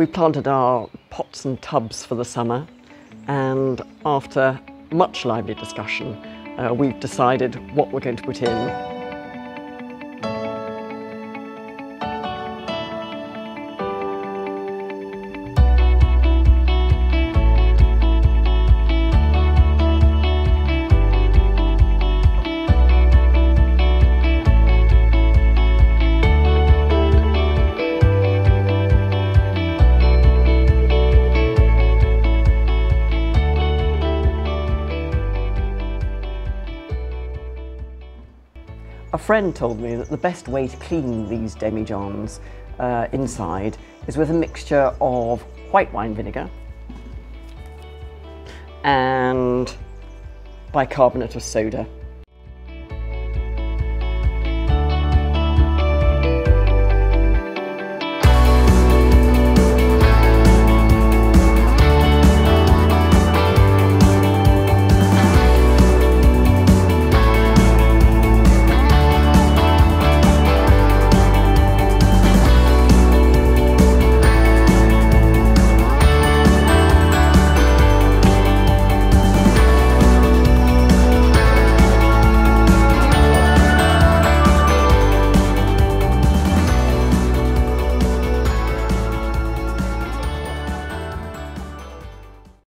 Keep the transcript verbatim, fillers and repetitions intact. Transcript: We planted our pots and tubs for the summer, and after much lively discussion, uh, we've decided what we're going to put in. A friend told me that the best way to clean these demijohns uh, inside is with a mixture of white wine vinegar and bicarbonate of soda.